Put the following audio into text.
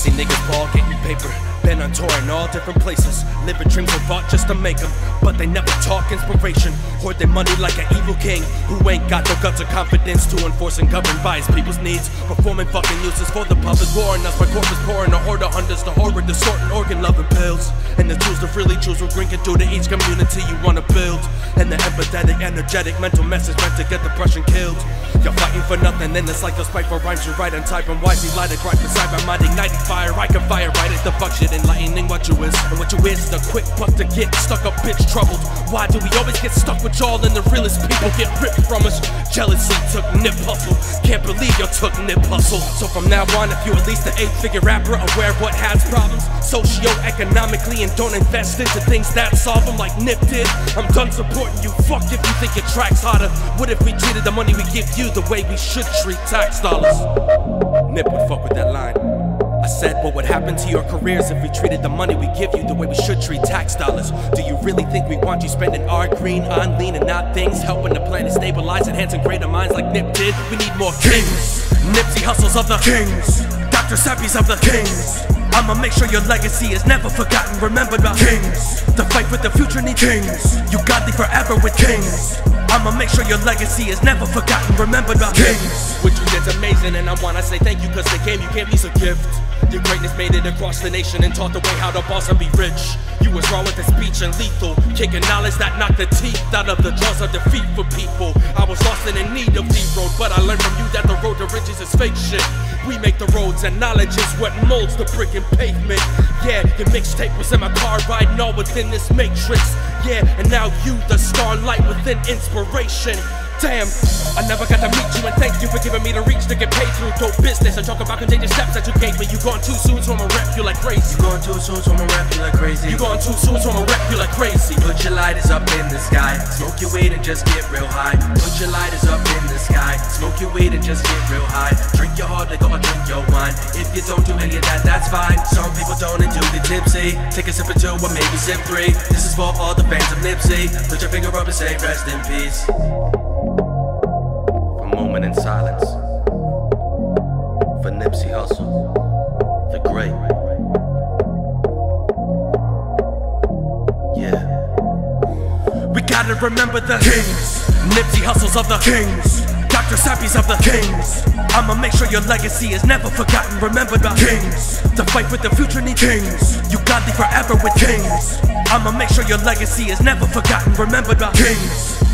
see niggas ball getting paper. Been on tour in all different places. Living dreams were bought just to make them, but they never talk inspiration. Hoard their money like an evil king who ain't got no guts or confidence to enforce and govern by his people's needs. Performing fucking uses for the public, warring us by corpses pouring. A horde of hunters, the horror, distorting organ loving pills. And the tools to freely choose will bring it through to each community you wanna build. And the empathetic, energetic, mental message meant to get depression killed. You're fighting for nothing, and it's like the spike for rhymes you write and type. And wisely light it right beside my mind, igniting fire. I can fire right at the fuck shit, enlightening what you is. And what you is the quick buck to get stuck up, bitch, troubled. Why do we always get stuck with y'all and the realest people get ripped from us? Jealousy took Nip Hussle. Can't believe you took Nip Hussle. So from now on, if you at least an 8-figure rapper, aware of what has problems socioeconomically and don't invest into things that solve them like Nip did, I'm done supporting you. Fuck if you think your track's hotter. What if we treated the money we give you the way we should treat tax dollars? Nip would fuck with that line. I said, what would happen to your careers if we treated the money we give you the way we should treat tax dollars? Do you really think we want you spending our green on lean and not things, helping the planet stabilize, enhancing greater minds like Nip did? We need more kings. Nipsey Hussles of the kings, Dr. Sebi's of the kings. I'ma make sure your legacy is never forgotten, remembered by kings. The fight with the future needs kings. You godly forever with kings. I'ma make sure your legacy is never forgotten, remembered by kings. Which you did's amazing, and I wanna say thank you, cause they came, you gave me some gift. Your greatness made it across the nation and taught the way how to boss and be rich. You was raw with the speech and lethal, kicking knowledge that knocked the teeth out of the jaws of defeat for people. I was lost and in need of the road, but I learned from you that the road to riches is fake shit. We make the roads and knowledge is what molds the brick and pavement. Yeah, your mixtape was in my car riding all within this matrix. Yeah, and now you the starlight within inspiration. Damn, I never got to meet you, and thank you for giving me the reach to get paid through dope business. I talk about contagious steps that you gave me. You gone too soon, so I'ma rep you like crazy. You gone too soon, so I'ma rep you like crazy. You gone too soon, so I'ma rep you like crazy. Put your lighters up in the sky, smoke your weed and just get real high. Put your lighters up in the sky, smoke your weed and just get real high. Drink your hard liquor or drink your wine. If you don't do any of that, that's fine. Some people don't and do get tipsy. Take a sip or two or maybe sip three. This is for all the fans of Nipsey. Put your finger up and say rest in peace. Moment in silence for Nipsey Hussle, the great. Yeah. We gotta remember the kings. Nipsey Hussles of the kings. Dr. Sebi's of the kings. I'ma make sure your legacy is never forgotten, remembered by kings. The fight with the future needs kings. You godly forever with kings. I'ma make sure your legacy is never forgotten, remembered by kings.